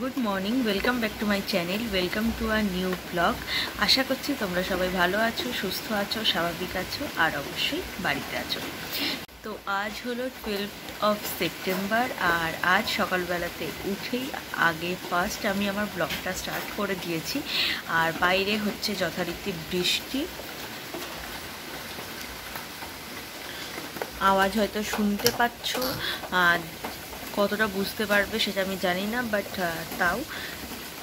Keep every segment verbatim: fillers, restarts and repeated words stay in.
Good morning, welcome back to my channel, welcome to our new blog. আশা করছি তোমরা সবাই ভালো আছো, সুস্থ আছো, স্বাভাবিক আছো আর অবশ্যই বাড়িতে আছো। তো আজ হলো টুয়েলভ অফ সেপ্টেম্বর আর আজ সকালবেলাতে উঠেই আগে ফার্স্ট আমি আমার ব্লগটা স্টার্ট করে দিয়েছি। আর বাইরে হচ্ছে যথারীতি বৃষ্টি, আওয়াজ হয়তো শুনতে পাচ্ছ, আর কতটা বুঝতে পারবে সেটা আমি জানি না, বাট তাও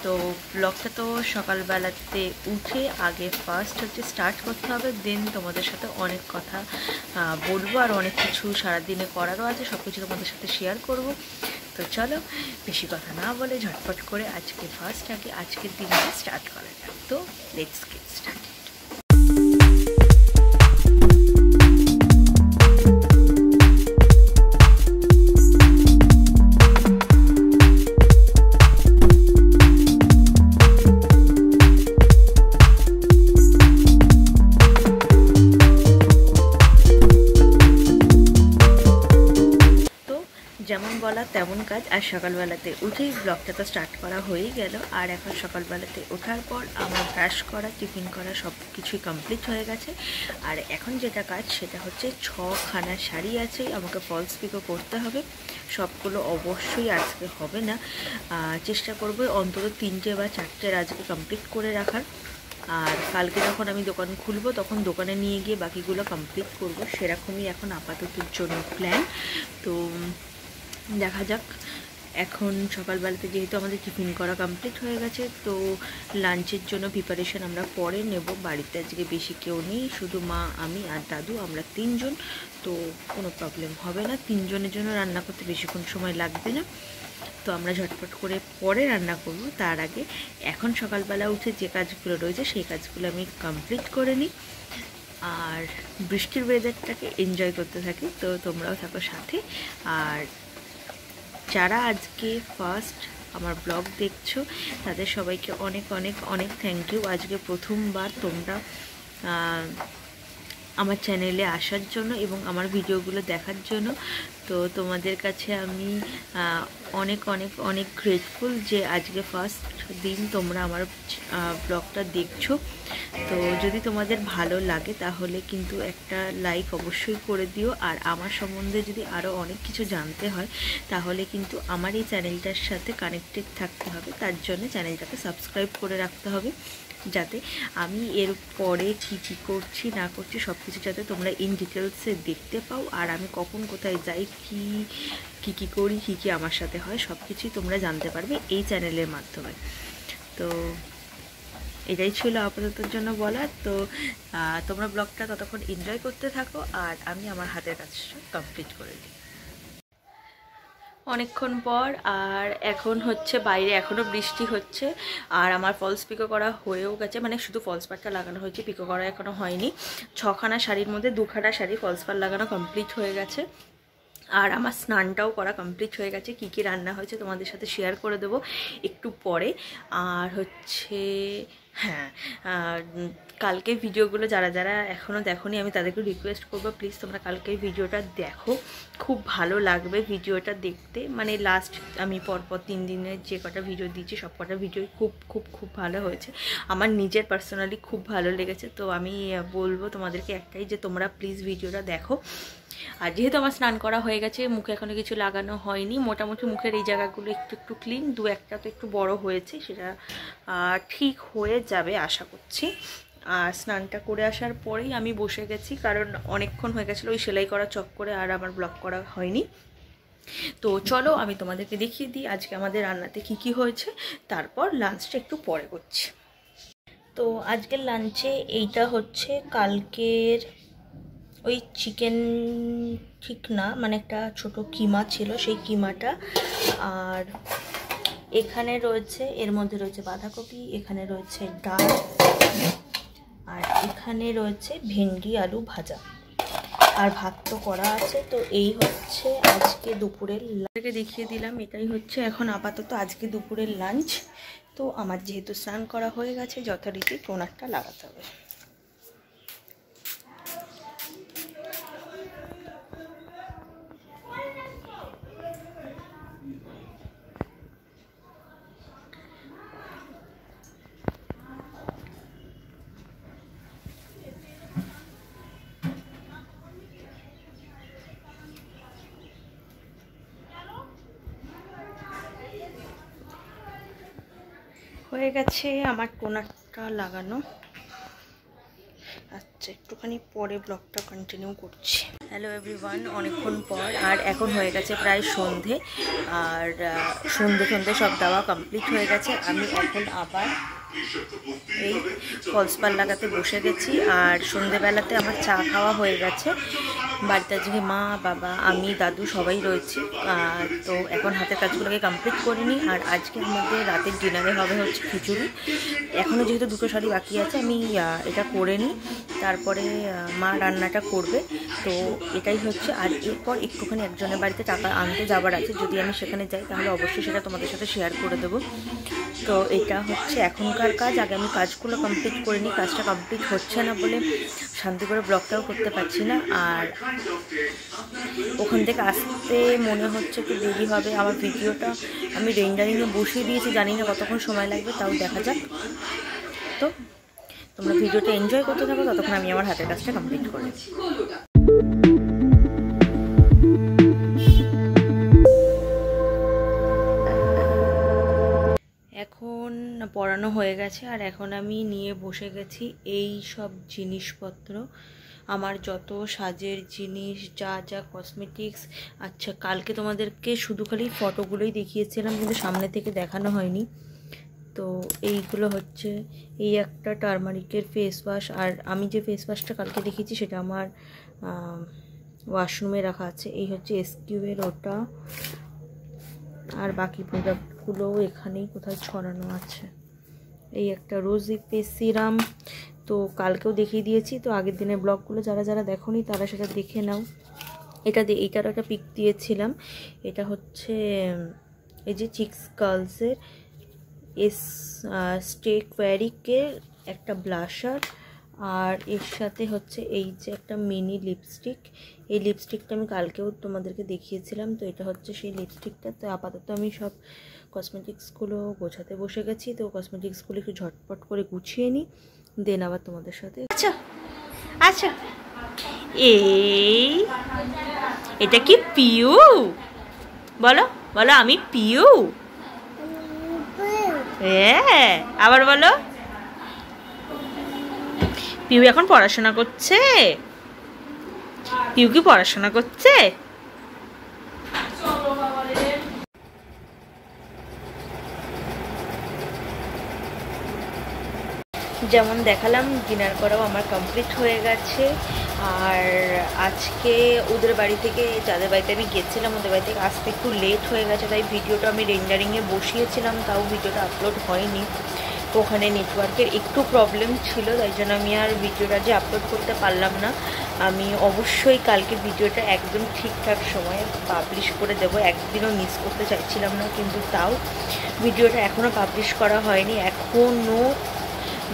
তো ব্লগটা তো সকালবেলাতে উঠে আগে ফার্স্ট হচ্ছে স্টার্ট করতে হবে। দেন তোমাদের সাথে অনেক কথা বলবো আর অনেক কিছু সারাদিনে করারও আছে, সব কিছু তোমাদের সাথে শেয়ার করব। তো চলো বেশি কথা না বলে ঝটপট করে আজকে ফার্স্ট আগে আজকের দিনটা স্টার্ট করা যাক। তো লেটস গেট স্টার্ট। যেমন বলা তেমন কাজ, আর সকালবেলাতে উঠেই ব্লগটা তো স্টার্ট করা হয়েই গেল। আর এখন সকালবেলাতে ওঠার পর আমার ব্রাশ করা, টিফিন করা সব কিছুই কমপ্লিট হয়ে গেছে। আর এখন যেটা কাজ সেটা হচ্ছে ছখানা শাড়ি আছে, আমাকে ফলস পিকো করতে হবে। সবগুলো অবশ্যই আজকে হবে না, চেষ্টা করবো অন্তত তিনটে বা চারটের আজকে কমপ্লিট করে রাখার। আর কালকে যখন আমি দোকান খুলবো তখন দোকানে নিয়ে গিয়ে বাকিগুলো কমপ্লিট করবো, সেরকমই এখন আপাততর জন্য প্ল্যান। তো দেখা যাক, এখন সকালবেলাতে যেহেতু আমাদের টিফিন করা কমপ্লিট হয়ে গেছে তো লাঞ্চের জন্য প্রিপারেশান আমরা পরে নেব। বাড়িতে আজকে বেশি কেউ নেই, শুধু মা, আমি আর দাদু, আমরা তিনজন, তো কোনো প্রবলেম হবে না। তিনজনের জন্য রান্না করতে বেশিক্ষণ সময় লাগবে না, তো আমরা ঝটপট করে পরে রান্না করব। তার আগে এখন সকালবেলা উঠে যে কাজগুলো রয়েছে সেই কাজগুলো আমি কমপ্লিট করে নিই আর বৃষ্টির ওয়েদারটাকে এনজয় করতে থাকি। তো তোমরাও থাকো সাথে। আর যারা আজকে ফার্স্ট আমার ব্লগ দেখছো তাদের সবাইকে অনেক অনেক অনেক থ্যাংক ইউ। আজকে প্রথমবার তোমরা আমার চ্যানেলে আসার জন্য এবং আমার ভিডিওগুলো দেখার জন্য, তো তোমাদের কাছে আমি অনেক অনেক অনেক গ্রেটফুল যে আজকে ফার্স্ট দিন তোমরা আমার ব্লগটা দেখছো। তো যদি তোমাদের ভালো লাগে তাহলে কিন্তু একটা লাইক অবশ্যই করে দিও। আর আমার সম্বন্ধে যদি আরও অনেক কিছু জানতে হয় তাহলে কিন্তু আমার এই চ্যানেলটার সাথে কানেক্টেড থাকতে হবে, তার জন্য চ্যানেলটাকে সাবস্ক্রাইব করে রাখতে হবে, যাতে আমি এর পরে কী কী করছি না করছি সব কিছু যাতে তোমরা ইন ডিটেলসে দেখতে পাও। আর আমি কখন কোথায় যাই, কী কী কী করি, কী কী আমার সাথে হয় সব কিছুই তোমরা জানতে পারবে এই চ্যানেলের মাধ্যমে। তো এটাই ছিল আপাততর জন্য বলার। তো তোমরা ব্লগটা ততক্ষণ এনজয় করতে থাকো আর আমি আমার হাতের কাজটা কমপ্লিট করে দিই। অনেকক্ষণ পর আর এখন হচ্ছে বাইরে এখনও বৃষ্টি হচ্ছে আর আমার ফলস পিকো করা হয়েও গেছে, মানে শুধু ফলস পাড়টা লাগানো হয়েছে, পিকো করা এখনও হয়নি। ছখানা শাড়ির মধ্যে দুখানা শাড়ি ফলস পাড় লাগানো কমপ্লিট হয়ে গেছে আর আমার স্নানটাও করা কমপ্লিট হয়ে গেছে। কী কী রান্না হয়েছে তোমাদের সাথে শেয়ার করে দেবো একটু পরে। আর হচ্ছে হ্যাঁ, কালকে ভিডিওগুলো যারা যারা এখনও দেখোনি আমি তাদেরকে রিকোয়েস্ট করবো, প্লিজ তোমরা কালকে ভিডিওটা দেখো, খুব ভালো লাগবে ভিডিওটা দেখতে। মানে লাস্ট আমি পরপর তিন দিনের যে কটা ভিডিও দিয়েছি সব কটা ভিডিও খুব খুব খুব ভালো হয়েছে, আমার নিজের পার্সোনালি খুব ভালো লেগেছে। তো আমি বলবো তোমাদেরকে একটাই যে তোমরা প্লিজ ভিডিওটা দেখো। আর যেহেতু আমার স্নান করা হয়ে গেছে, মুখে এখনও কিছু লাগানো হয়নি, মোটামুটি মুখের এই জায়গাগুলো একটু একটু ক্লিন, দু একটা তো একটু বড় হয়েছে, সেটা ঠিক হয়ে যাবে আশা করছি। আর স্নানটা করে আসার পরেই আমি বসে গেছি, কারণ অনেকক্ষণ হয়ে গেছিলো ওই সেলাই করা চক করে আর আমার ব্লগ করা হয়নি। তো চলো আমি তোমাদেরকে দেখিয়ে দিই আজকে আমাদের রান্নাতে কী কী হয়েছে, তারপর লাঞ্চটা একটু পরে করছি। তো আজকের লাঞ্চে এইটা হচ্ছে কালকের ওই চিকেন, ঠিক না, মানে একটা ছোট কিমা ছিল সেই কিমাটা। আর এখানে রয়েছে, এর মধ্যে রয়েছে বাঁধাকপি, এখানে রয়েছে ডাল আর এখানে রয়েছে ভেন্ডি আলু ভাজা। আর ভাত তো করা আছে। তো এই হচ্ছে আজকে দুপুরের লাঞ্চকে দেখিয়ে দিলাম, এটাই হচ্ছে এখন আপাতত আজকে দুপুরের লাঞ্চ। তো আমার যেহেতু স্নান করা হয়ে গেছে যথারীতি কোনারটা লাগাতে হবে। হয়ে গেছে আমার টোনারটা লাগানো। আচ্ছা, একটুখানি পরে ব্লগটা কন্টিনিউ করছি। হ্যালো এভরিওয়ান, অনেকক্ষণ পর, আর এখন হয়ে গেছে প্রায় সন্ধে, আর সন্ধে সন্ধে সব দেওয়া কমপ্লিট হয়ে গেছে। আমি এখন আবার এই ফলসপাল লাগাতে বসে গেছি। আর সন্ধেবেলাতে আমার চা খাওয়া হয়ে গেছে। বাড়িতে আজকে মা, বাবা, আমি, দাদু সবাই রয়েছি। তো এখন হাতের কাজগুলোকে কমপ্লিট করে নিই। আর আজকের মধ্যে রাতের ডিনারে হবে হচ্ছে খিচুড়ি। এখনও যেহেতু দুটো শাড়ি বাকি আছে, আমি এটা করে নিই, তারপরে মা রান্নাটা করবে। তো এটাই হচ্ছে। আর এরপর একটুখানি একজনের বাড়িতে টাকা আনতে যাবার আছে, যদি আমি সেখানে যাই তাহলে অবশ্যই সেটা তোমাদের সাথে শেয়ার করে দেবো। তো এটা হচ্ছে এখনকার কাজ। আগে আমি কাজগুলো কমপ্লিট করে নিই। কাজটা কমপ্লিট হচ্ছে না বলে শান্তি করে ব্লগটাও করতে পারছি না। আর ওখান থেকে আসতে মনে হচ্ছে একটু দেরি হবে। আমার ভিডিওটা আমি রেন্ডারিংয়ে বসিয়ে দিয়েছি, জানি না কতক্ষণ সময় লাগবে, তাও দেখা যাক। তো তোমরা ভিডিওটা এনজয় করতে থাকো, ততক্ষণ আমি আমার হাতের কাজটা কমপ্লিট করি। এখন পড়ানো হয়ে গেছে, আর এখন আমি নিয়ে বসে গেছি এই সব জিনিসপত্র, আমার যত সাজের জিনিস, যা যা কসমেটিক্স। আচ্ছা, কালকে তোমাদেরকে শুধু খালি ফটোগুলোই দেখিয়েছিলাম, কিন্তু সামনে থেকে দেখানো হয়নি। তো এইগুলো হচ্ছে, এই একটা টার্মারিকের ফেস ওয়াশ। আর আমি যে ফেস ওয়াশটা কালকে দেখিয়েছি সেটা আমার ওয়াশরুমে রাখা আছে। এই হচ্ছে এসকিউয়ের ওটা। আর বাকি প্রোডাক্টগুলো এখানেই কোথায় ছড়ানো আছে। এই একটা রোজি ফেস সিরাম, তো কালকেও দেখিয়ে দিয়েছি। তো আগের দিনের ব্লগগুলো যারা যারা দেখোনি তারা সেটা দেখে নাও। এটা দিয়ে এইটার একটা পিক দিয়েছিলাম। এটা হচ্ছে এই যে চিক্স কার্লসের এস স্টে কোয়ারিকের একটা ব্লাশার। আর এর সাথে হচ্ছে এই যে একটা মিনি লিপস্টিক। এই লিপস্টিকটা আমি কালকেও তোমাদেরকে দেখিয়েছিলাম। তো এটা হচ্ছে সেই লিপস্টিকটা। তো আপাতত আমি সব কসমেটিক্সগুলো গোছাতে বসে গেছি। তো কসমেটিক্সগুলো একটু ঝটপট করে গুছিয়ে নিই, দেন আবার তোমাদের সাথে। আচ্ছা আচ্ছা, এই এটা কি পিউ? বলো বলো, আমি পিউ। হ্যাঁ, আবার বলো। পিউ এখন পড়াশোনা করছে। পিউ কি পড়াশোনা করছে? যেমন দেখালাম, ডিনার করাও আমার কমপ্লিট হয়ে গেছে। আর আজকে ওদের বাড়ি থেকে, যাদের বাড়িতে আমি গেছিলাম ওদের বাড়ি থেকে আসতে একটু লেট হয়ে গেছে, তাই ভিডিওটা আমি রেন্ডারিংয়ে বসিয়েছিলাম, তাও ভিডিওটা আপলোড হয়নি। ওখানে নেটওয়ার্কের একটু প্রবলেম ছিল, তাই জন্য আমি আর ভিডিওটা যে আপলোড করতে পারলাম না। আমি অবশ্যই কালকে ভিডিওটা একদম ঠিকঠাক সময়ে পাবলিশ করে দেবো, একদিনও মিস করতে চাইছিলাম না। কিন্তু তাও ভিডিওটা এখনও পাবলিশ করা হয়নি। এখনও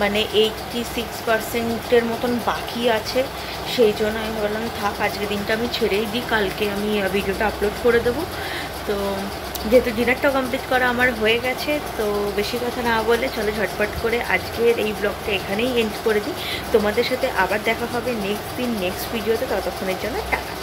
মানে এইটটি সিক্স পার্সেন্টের মতন বাকি আছে, সেই জন্য আমি বললাম থাক, আজকের দিনটা আমি ছেড়েই দিই, কালকে আমি ভিডিওটা আপলোড করে দেবো। তো যেহেতু ডিনারটা কমপ্লিট করা আমার হয়ে গেছে, তো বেশি কথা না বলে চলো ঝটপট করে আজকের এই ব্লগটা এখানেই এন্ড করে দিই। তোমাদের সাথে আবার দেখা হবে নেক্সট দিন, নেক্সট ভিডিওতে। ততক্ষণের জন্য টাটা।